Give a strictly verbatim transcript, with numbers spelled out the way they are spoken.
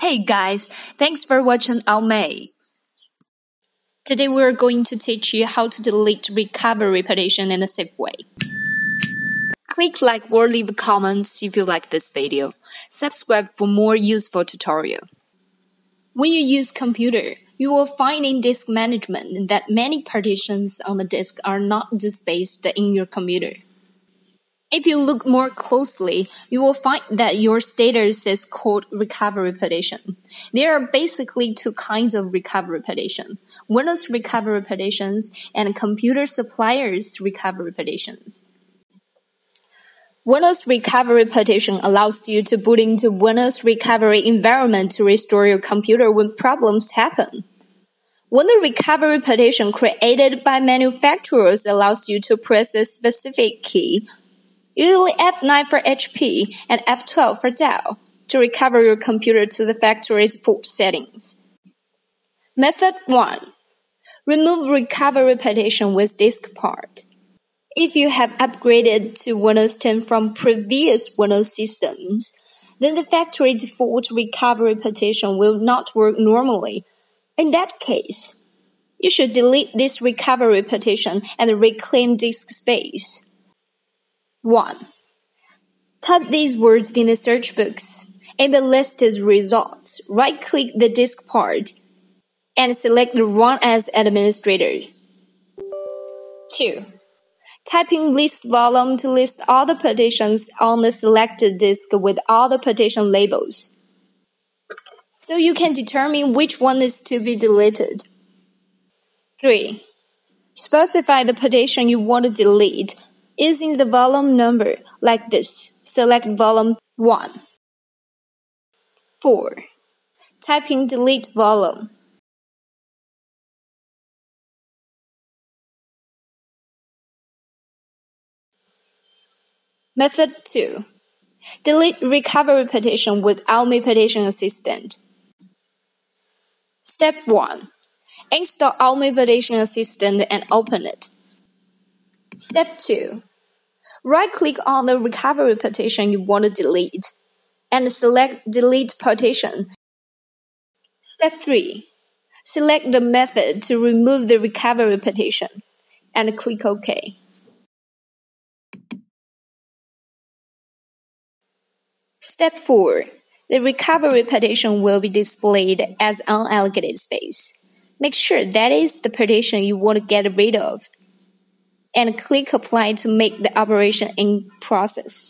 Hey guys, thanks for watching AOMEI. Today we're going to teach you how to delete recovery partition in a safe way. Click like or leave comments if you like this video. Subscribe for more useful tutorial. When you use computer, you will find in disk management that many partitions on the disk are not dispatched in your computer. If you look more closely, you will find that your status is called recovery partition. There are basically two kinds of recovery partition: Windows recovery partitions and computer suppliers recovery partitions. Windows recovery partition allows you to boot into Windows recovery environment to restore your computer when problems happen. When the recovery partition created by manufacturers allows you to press a specific key, usually F nine for H P and F twelve for Dell, to recover your computer to the factory default settings. Method one. Remove recovery partition with DiskPart. If you have upgraded to Windows ten from previous Windows systems, then the factory default recovery partition will not work normally. In that case, you should delete this recovery partition and reclaim disk space. one. Type these words in the search box. In the listed results, right-click the disk part and select Run as Administrator. two. Type in list volume to list all the partitions on the selected disk with all the partition labels, so you can determine which one is to be deleted. three. Specify the partition you want to delete using the volume number like this. Select volume one. four. Type in delete volume. Method two. Delete recovery partition with AOMEI Partition Assistant. Step one. Install AOMEI Partition Assistant and open it. Step two. Right-click on the recovery partition you want to delete and select Delete Partition. Step three. Select the method to remove the recovery partition and click OK. Step four. The recovery partition will be displayed as unallocated space. Make sure that is the partition you want to get rid of, and click Apply to make the operation in process.